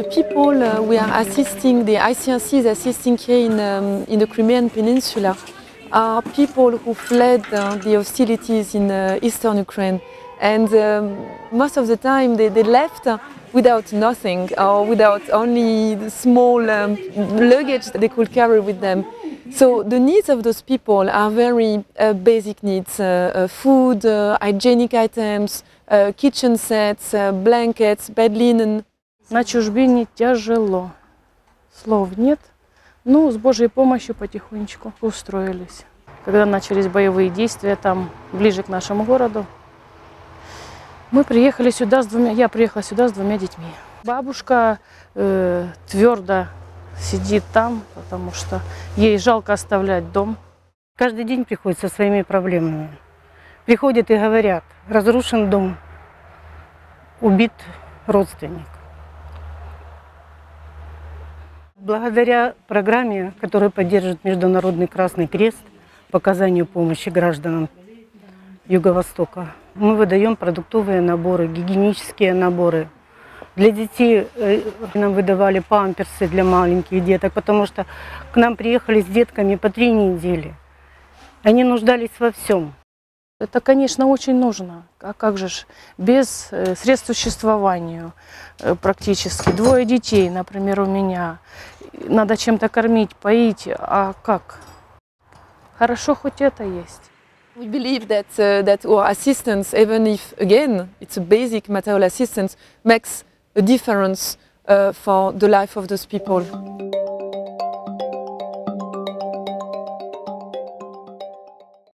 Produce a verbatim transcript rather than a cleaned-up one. The people uh, we are assisting, the I C R C is assisting here in, um, in the Crimean Peninsula, are people who fled uh, the hostilities in uh, eastern Ukraine. And um, most of the time they, they left without nothing, or without only the small um, luggage that they could carry with them. So the needs of those people are very uh, basic needs, uh, uh, food, uh, hygienic items, uh, kitchen sets, uh, blankets, bed linen. На чужбине тяжело, слов нет, ну, с Божьей помощью потихонечку устроились. Когда начались боевые действия там, ближе к нашему городу, мы приехали сюда с двумя, я приехала сюда с двумя детьми. Бабушка э, твердо сидит там, потому что ей жалко оставлять дом. Каждый день приходит со своими проблемами. Приходят и говорят, разрушен дом, убит родственник. Благодаря программе, которую поддерживает Международный Красный Крест по оказанию помощи гражданам Юго-Востока, мы выдаем продуктовые наборы, гигиенические наборы. Для детей нам выдавали памперсы для маленьких деток, потому что к нам приехали с детками по три недели. Они нуждались во всем. Это, конечно, очень нужно. А как же ж без средств существования практически? Двое детей, например, у меня. Надо чем-то кормить, поить. А как? Хорошо, хоть это есть. We believe that uh, that our assistance, even if again it's a basic material assistance, makes a difference uh, for the life of those people.